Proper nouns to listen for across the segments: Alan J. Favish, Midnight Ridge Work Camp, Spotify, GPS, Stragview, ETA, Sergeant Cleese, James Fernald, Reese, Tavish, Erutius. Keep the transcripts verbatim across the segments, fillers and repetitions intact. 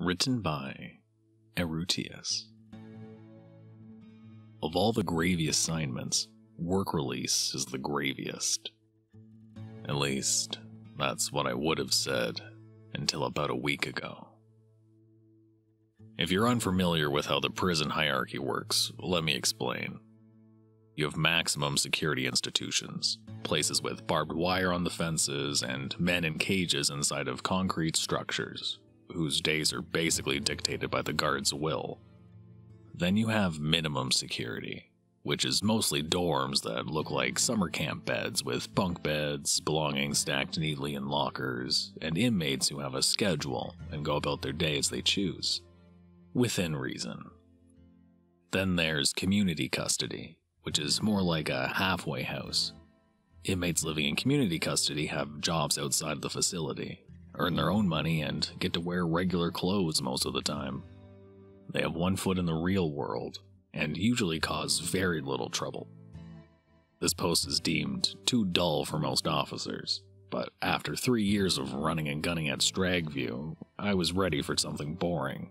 Written by Erutius. Of all the gravy assignments, work release is the graviest. At least, that's what I would have said until about a week ago. If you're unfamiliar with how the prison hierarchy works, let me explain. You have maximum security institutions, places with barbed wire on the fences, and men in cages inside of concrete structures, whose days are basically dictated by the guard's will. Then you have minimum security, which is mostly dorms that look like summer camp beds with bunk beds, belongings stacked neatly in lockers, and inmates who have a schedule and go about their day as they choose, within reason. Then there's community custody, which is more like a halfway house. Inmates living in community custody have jobs outside the facility, earn their own money, and get to wear regular clothes most of the time. They have one foot in the real world, and usually cause very little trouble. This post is deemed too dull for most officers, but after three years of running and gunning at Stragview, I was ready for something boring.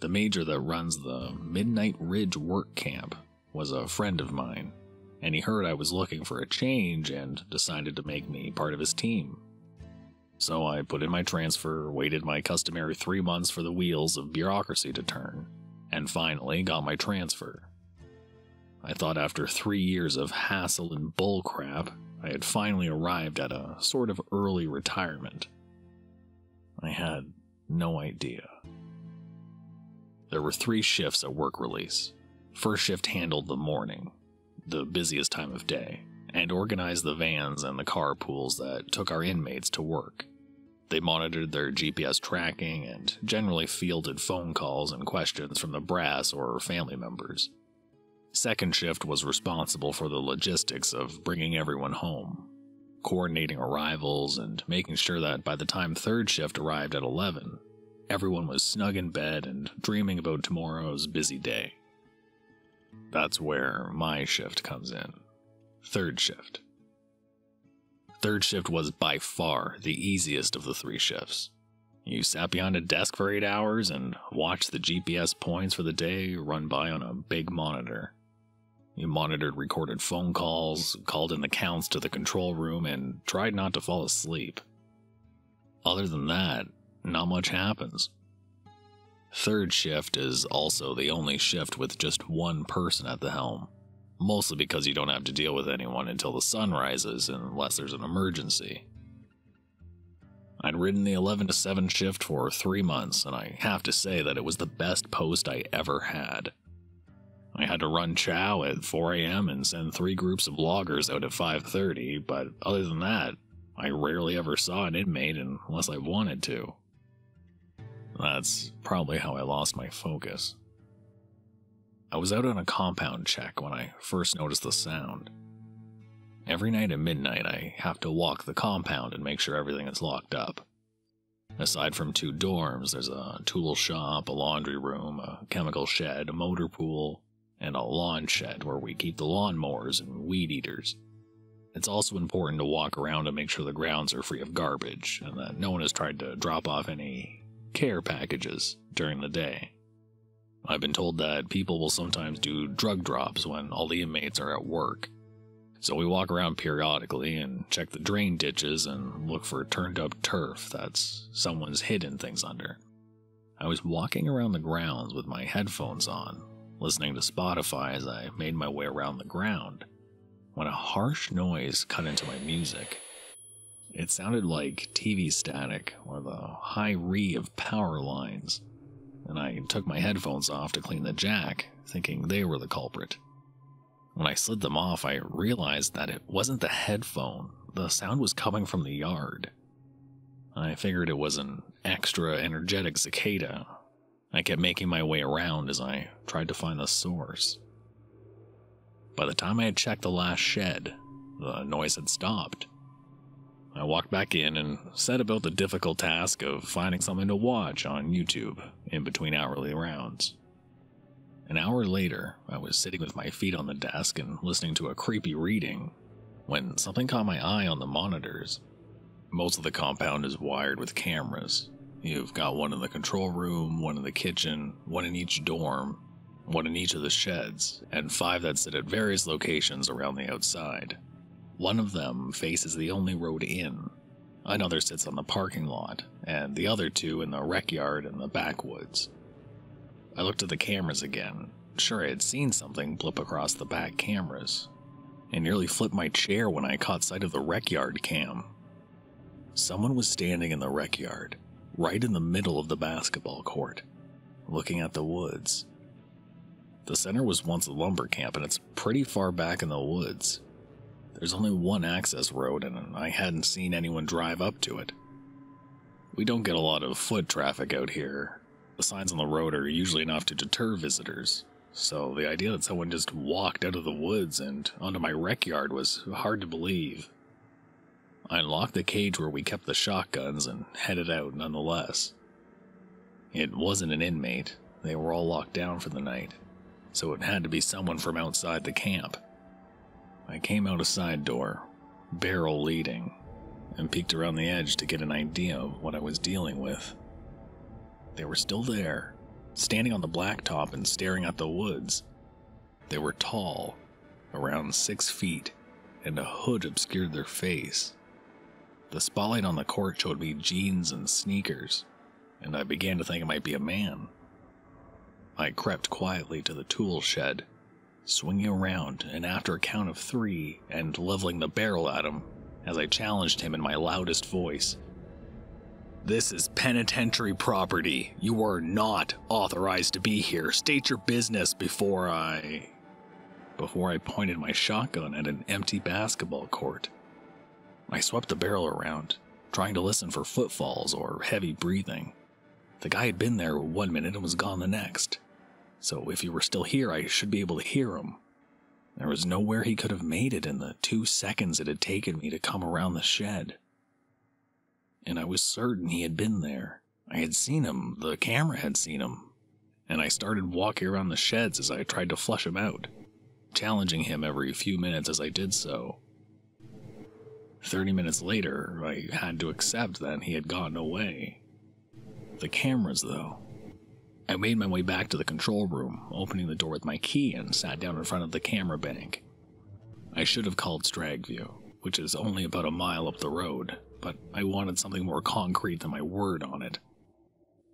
The major that runs the Midnight Ridge Work Camp was a friend of mine, and he heard I was looking for a change and decided to make me part of his team. So I put in my transfer, waited my customary three months for the wheels of bureaucracy to turn, and finally got my transfer. I thought after three years of hassle and bullcrap, I had finally arrived at a sort of early retirement. I had no idea. There were three shifts at work release. First shift handled the morning, the busiest time of day, and organized the vans and the car pools that took our inmates to work. They monitored their G P S tracking and generally fielded phone calls and questions from the brass or family members. Second shift was responsible for the logistics of bringing everyone home, coordinating arrivals, and making sure that by the time third shift arrived at eleven, everyone was snug in bed and dreaming about tomorrow's busy day. That's where my shift comes in. Third shift. Third shift was by far the easiest of the three shifts. You sat behind a desk for eight hours and watched the G P S points for the day run by on a big monitor. You monitored recorded phone calls, called in the counts to the control room, and tried not to fall asleep. Other than that, not much happens. Third shift is also the only shift with just one person at the helm, mostly because you don't have to deal with anyone until the sun rises unless there's an emergency. I'd ridden the eleven to seven shift for three months, and I have to say that it was the best post I ever had. I had to run chow at four a m and send three groups of loggers out at five thirty, but other than that, I rarely ever saw an inmate unless I wanted to. That's probably how I lost my focus. I was out on a compound check when I first noticed the sound. Every night at midnight, I have to walk the compound and make sure everything is locked up. Aside from two dorms, there's a tool shop, a laundry room, a chemical shed, a motor pool, and a lawn shed where we keep the lawnmowers and weed eaters. It's also important to walk around and make sure the grounds are free of garbage and that no one has tried to drop off any care packages during the day. I've been told that people will sometimes do drug drops when all the inmates are at work, so we walk around periodically and check the drain ditches and look for turned-up turf that's someone's hidden things under. I was walking around the grounds with my headphones on, listening to Spotify as I made my way around the ground, when a harsh noise cut into my music. It sounded like T V static or the high ree of power lines, and I took my headphones off to clean the jack, thinking they were the culprit. When I slid them off, I realized that it wasn't the headphone. The sound was coming from the yard. I figured it was an extra energetic cicada. I kept making my way around as I tried to find the source. By the time I had checked the last shed, the noise had stopped. I walked back in and set about the difficult task of finding something to watch on YouTube in between hourly rounds. An hour later, I was sitting with my feet on the desk and listening to a creepy reading when something caught my eye on the monitors. Most of the compound is wired with cameras, You've got one in the control room, one in the kitchen, one in each dorm, one in each of the sheds, and five that sit at various locations around the outside. One of them faces the only road in, another sits on the parking lot, and the other two in the rec yard and the backwoods. I looked at the cameras again, sure I had seen something blip across the back cameras, and nearly flipped my chair when I caught sight of the rec yard cam. Someone was standing in the rec yard, right in the middle of the basketball court, looking at the woods. The center was once a lumber camp, and it's pretty far back in the woods. There's only one access road, and I hadn't seen anyone drive up to it. We don't get a lot of foot traffic out here. The signs on the road are usually enough to deter visitors, so the idea that someone just walked out of the woods and onto my rec yard was hard to believe. I unlocked the cage where we kept the shotguns and headed out nonetheless. It wasn't an inmate, they were all locked down for the night, so it had to be someone from outside the camp. I came out a side door, barrel leading, and peeked around the edge to get an idea of what I was dealing with. They were still there, standing on the blacktop and staring at the woods. They were tall, around six feet, and a hood obscured their face. The spotlight on the court showed me jeans and sneakers, and I began to think it might be a man. I crept quietly to the tool shed, swinging around and after a count of three and leveling the barrel at him as I challenged him in my loudest voice. "This is penitentiary property. You are not authorized to be here. State your business before I... Before I pointed my shotgun at an empty basketball court. I swept the barrel around, trying to listen for footfalls or heavy breathing. The guy had been there one minute and was gone the next, so if he were still here, I should be able to hear him. There was nowhere he could have made it in the two seconds it had taken me to come around the shed. And I was certain he had been there. I had seen him, the camera had seen him, and I started walking around the sheds as I tried to flush him out, challenging him every few minutes as I did so. Thirty minutes later, I had to accept that he had gotten away. The cameras, though. I made my way back to the control room, opening the door with my key and sat down in front of the camera bank. I should have called Stragview, which is only about a mile up the road, but I wanted something more concrete than my word on it.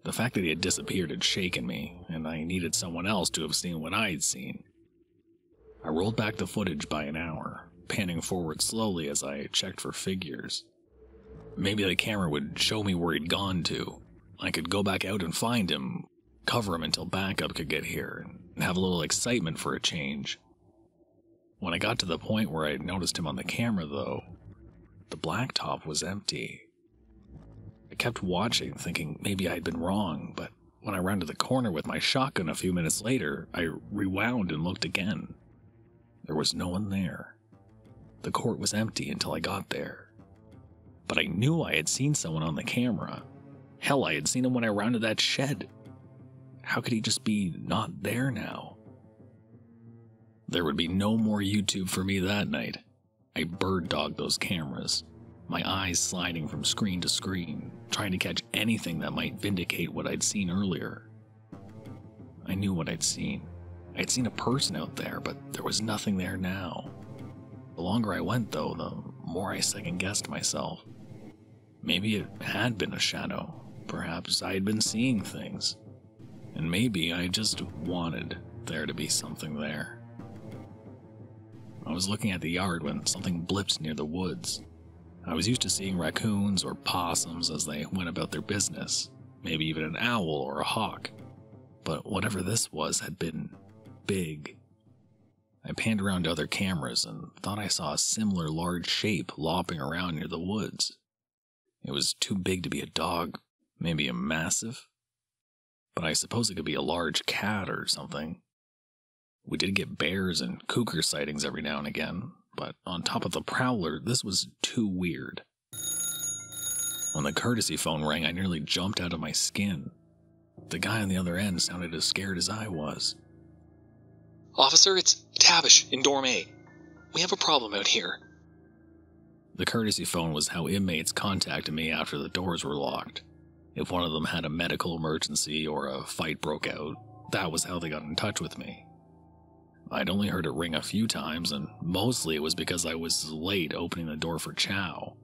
The fact that he had disappeared had shaken me, and I needed someone else to have seen what I had seen. I rolled back the footage by an hour, panning forward slowly as I checked for figures. Maybe the camera would show me where he'd gone to. I could go back out and find him, cover him until backup could get here, and have a little excitement for a change. When I got to the point where I had noticed him on the camera, though, the blacktop was empty. I kept watching, thinking maybe I had been wrong, but when I rounded the corner with my shotgun a few minutes later, I rewound and looked again. There was no one there. The court was empty until I got there. But I knew I had seen someone on the camera. Hell, I had seen him when I rounded that shed. How could he just be not there now? There would be no more YouTube for me that night. I bird-dogged those cameras, my eyes sliding from screen to screen, trying to catch anything that might vindicate what I'd seen earlier. I knew what I'd seen. I'd seen a person out there, but there was nothing there now. The longer I went, though, the more I second-guessed myself. Maybe it had been a shadow. Perhaps I had been seeing things, and maybe I just wanted there to be something there. I was looking at the yard when something blipped near the woods. I was used to seeing raccoons or possums as they went about their business, maybe even an owl or a hawk, but whatever this was had been big. I panned around to other cameras and thought I saw a similar large shape lopping around near the woods. It was too big to be a dog, maybe a mastiff, but I suppose it could be a large cat or something. We did get bears and cougar sightings every now and again, but on top of the prowler, this was too weird. When the courtesy phone rang, I nearly jumped out of my skin. The guy on the other end sounded as scared as I was. "Officer, it's Tavish in Dorm A. We have a problem out here." The courtesy phone was how inmates contacted me after the doors were locked. If one of them had a medical emergency or a fight broke out, that was how they got in touch with me. I'd only heard it ring a few times, and mostly it was because I was late opening the door for chow.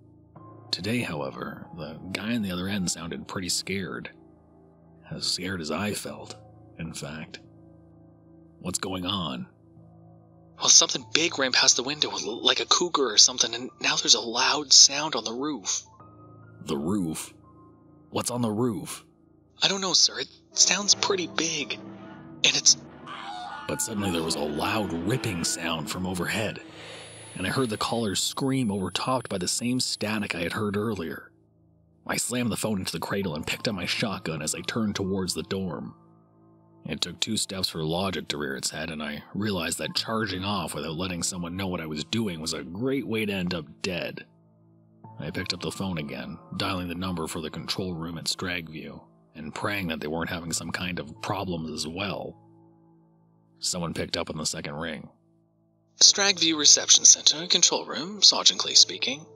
Today, however, the guy on the other end sounded pretty scared. As scared as I felt, in fact. What's going on? Well, something big ran past the window, like a cougar or something, and now there's a loud sound on the roof. The roof? What's on the roof? I don't know, sir. It sounds pretty big. And it's... But suddenly there was a loud ripping sound from overhead, and I heard the caller scream overtopped by the same static I had heard earlier. I slammed the phone into the cradle and picked up my shotgun as I turned towards the dorm. It took two steps for logic to rear its head, and I realized that charging off without letting someone know what I was doing was a great way to end up dead. I picked up the phone again, dialing the number for the control room at Stragview, and praying that they weren't having some kind of problems as well. Someone picked up on the second ring. Stragview Reception Center, control room, Sergeant Cleese speaking.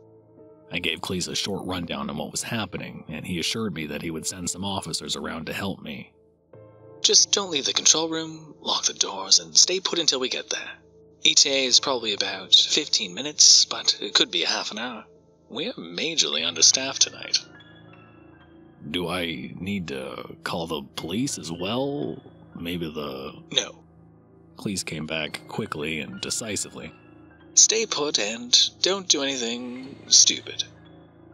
I gave Cleese a short rundown on what was happening, and he assured me that he would send some officers around to help me. Just don't leave the control room, lock the doors, and stay put until we get there. E T A is probably about fifteen minutes, but it could be a half an hour. We're majorly understaffed tonight. Do I need to call the police as well? Maybe the... No. Cleese came back quickly and decisively. Stay put and don't do anything stupid.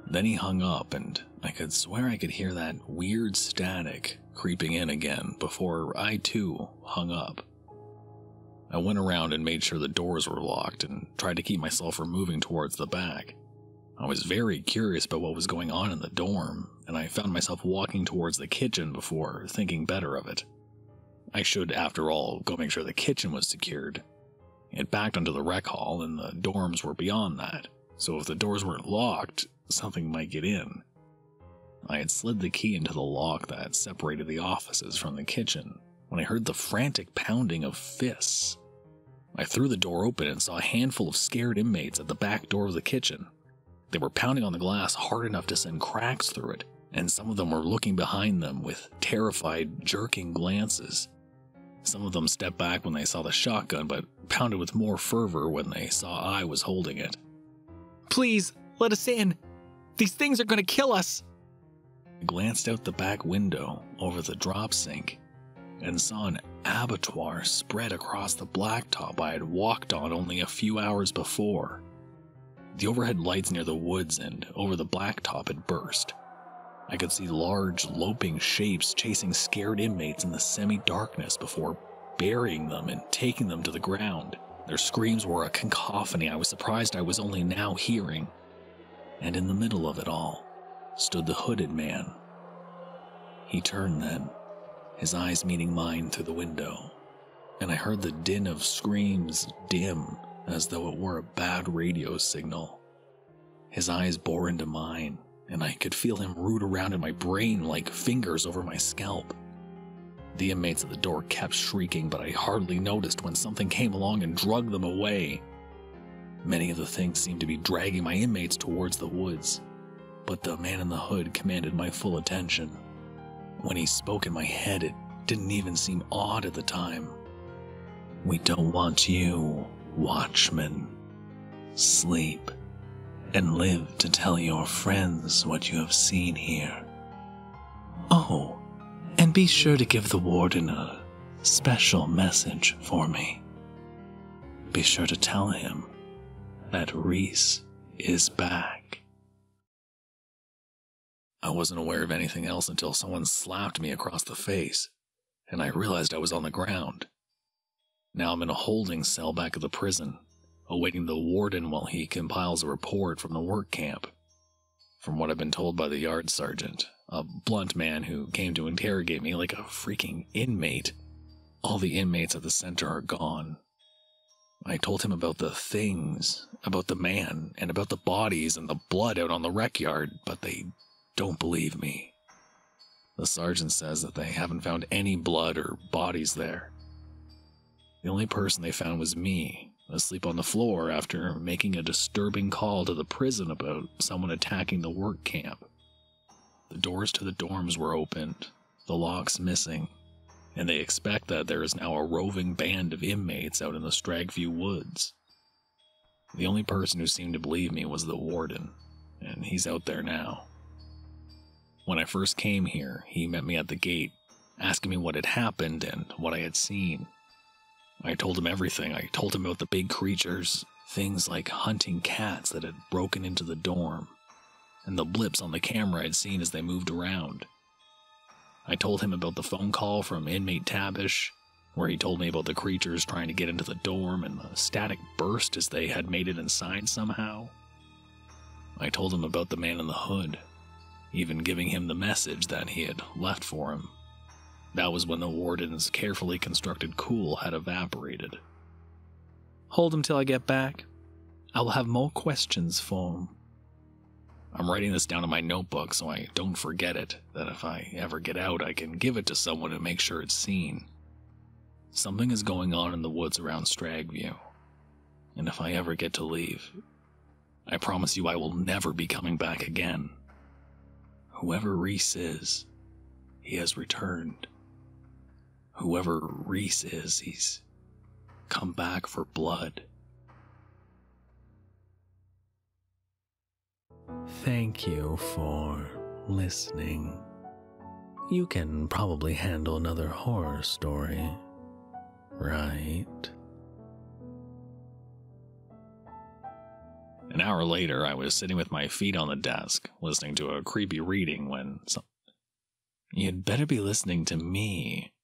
Then he hung up, and I could swear I could hear that weird static creeping in again before I too hung up. I went around and made sure the doors were locked and tried to keep myself from moving towards the back. I was very curious about what was going on in the dorm, and I found myself walking towards the kitchen before thinking better of it. I should, after all, go make sure the kitchen was secured. It backed onto the rec hall, and the dorms were beyond that, so if the doors weren't locked, something might get in. I had slid the key into the lock that separated the offices from the kitchen when I heard the frantic pounding of fists. I threw the door open and saw a handful of scared inmates at the back door of the kitchen. They were pounding on the glass hard enough to send cracks through it, and some of them were looking behind them with terrified, jerking glances. Some of them stepped back when they saw the shotgun, but pounded with more fervor when they saw I was holding it. Please, let us in. These things are going to kill us. I glanced out the back window over the drop sink and saw an abattoir spread across the blacktop I had walked on only a few hours before. The overhead lights near the woods and over the blacktop had burst. I could see large, loping shapes chasing scared inmates in the semi-darkness before burying them and taking them to the ground. Their screams were a cacophony I was surprised I was only now hearing. And in the middle of it all stood the hooded man. He turned then, his eyes meeting mine through the window, and I heard the din of screams dim as though it were a bad radio signal. His eyes bore into mine, and I could feel him root around in my brain like fingers over my scalp. The inmates at the door kept shrieking, but I hardly noticed when something came along and dragged them away. Many of the things seemed to be dragging my inmates towards the woods, but the man in the hood commanded my full attention. When he spoke in my head, it didn't even seem odd at the time. We don't want you, watchman. Sleep and live to tell your friends what you have seen here. Oh, and be sure to give the warden a special message for me. Be sure to tell him that Reese is back. I wasn't aware of anything else until someone slapped me across the face, and I realized I was on the ground. Now I'm in a holding cell back at the prison, awaiting the warden while he compiles a report from the work camp. From what I've been told by the yard sergeant, a blunt man who came to interrogate me like a freaking inmate, all the inmates at the center are gone. I told him about the things, about the man, and about the bodies and the blood out on the rec yard, but they don't believe me. The sergeant says that they haven't found any blood or bodies there. The only person they found was me, asleep on the floor after making a disturbing call to the prison about someone attacking the work camp. The doors to the dorms were opened, the locks missing, and they expect that there is now a roving band of inmates out in the Stragview woods. The only person who seemed to believe me was the warden, and he's out there now. When I first came here, he met me at the gate, asking me what had happened and what I had seen. I told him everything. I told him about the big creatures, things like hunting cats that had broken into the dorm, and the blips on the camera I'd seen as they moved around. I told him about the phone call from inmate Tavish, where he told me about the creatures trying to get into the dorm and the static burst as they had made it inside somehow. I told him about the man in the hood, even giving him the message that he had left for him. That was when the warden's carefully constructed cool had evaporated. Hold him till I get back. I will have more questions for him. I'm writing this down in my notebook so I don't forget it, that if I ever get out I can give it to someone and make sure it's seen. Something is going on in the woods around Stragview, and if I ever get to leave, I promise you I will never be coming back again. Whoever Reese is, he has returned. Whoever Reese is, he's come back for blood. Thank you for listening. You can probably handle another horror story, right? An hour later, I was sitting with my feet on the desk, listening to a creepy reading when some... You'd better be listening to me,